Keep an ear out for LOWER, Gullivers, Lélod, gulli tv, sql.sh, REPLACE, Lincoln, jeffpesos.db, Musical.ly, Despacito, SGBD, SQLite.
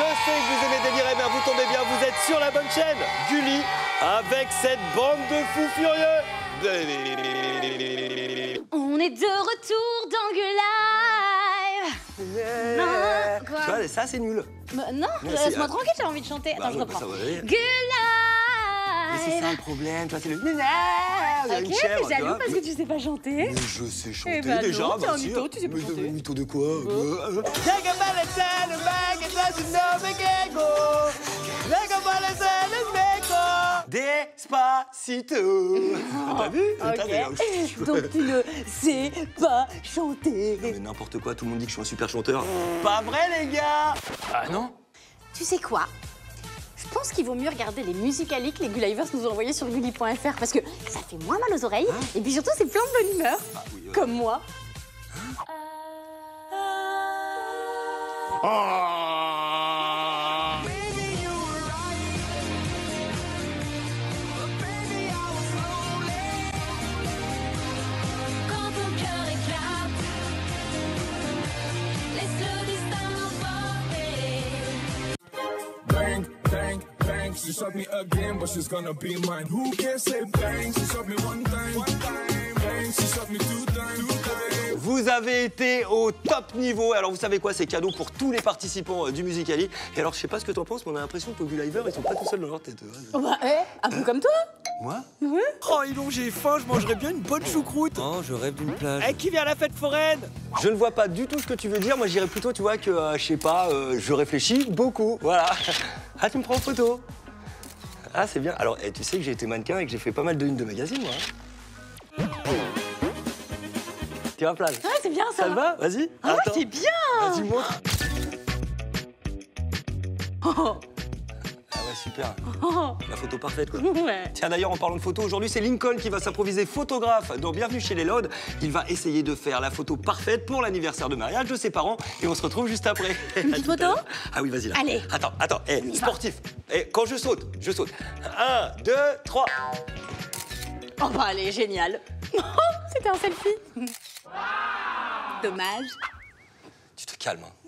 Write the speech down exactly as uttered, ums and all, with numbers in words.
Je sais que vous aimez délirer, mais vous tombez bien, vous êtes sur la bonne chaîne, Gulli, avec cette bande de fous furieux. On est de retour dans Gulli. Yeah. Tu vois, ça c'est nul. Mais non, laisse-moi tranquille, j'ai envie de chanter. Attends, bah, je reprends. Gulli. Mais c'est ça le problème, tu vois, c'est le... Ok, t'es jaloux parce que tu sais pas chanter. Mais je sais chanter, eh ben déjà, non, t'es un mytho, tu sais pas chanter. Mais un mytho de quoi? Despacito. T'as vu? Ok, donc tu ne sais pas chanter. Non mais n'importe quoi, tout le monde dit que je suis un super chanteur. Pas vrai, les gars? Ah non? Tu sais quoi? Je pense qu'il vaut mieux regarder les Musical.ly que les Gullivers nous ont envoyés sur Gulli point F R parce que ça fait moins mal aux oreilles, hein, et puis surtout c'est plein de bonne humeur, ah, oui, ouais, comme moi. Ah. Quand ton cœur éclate, laisse le destin m'emporter. Bang, bang, she shot me again, but she's gonna be mine. Who can say bang? She shot me one time, one time. Bang, she shot me two times, two times. Vous avez été au top niveau. Alors vous savez quoi, c'est cadeau pour tous les participants du Musical.ly. Et alors je sais pas ce que t'en penses, mais on a l'impression que les Gullivers ils sont pas tout seuls dans leur tête. Oh bah ouais, un peu comme toi. Moi? Oui. Oh, et donc j'ai faim, je mangerais bien une bonne choucroute. Oh, je rêve d'une plage. Eh, qui vient à la fête foraine? Je ne vois pas du tout ce que tu veux dire. Moi, j'irais plutôt, tu vois, que, euh, je sais pas, euh, je réfléchis beaucoup. Voilà. Ah, tu me prends en photo? Ah, c'est bien. Alors, eh, tu sais que j'ai été mannequin et que j'ai fait pas mal de une de magazine, moi. Hein. Tu vas à plage? Ah, c'est bien, ça. Ça va? Vas-y. Ah, ouais, c'est bien. Vas-y, montre. Oh. Super. Oh. La photo parfaite, quoi. Ouais. Tiens, d'ailleurs, en parlant de photo, aujourd'hui, c'est Lincoln qui va s'improviser photographe dans Bienvenue chez Lélod. Il va essayer de faire la photo parfaite pour l'anniversaire de mariage de ses parents et on se retrouve juste après. Une petite photo? Ah oui, vas-y, là. Allez. Attends, attends, hey, sportif. Hey, quand je saute, je saute. Un, deux, trois. Oh, bah, allez, génial. C'était un selfie. Wow. Dommage. Tu te calmes, hein.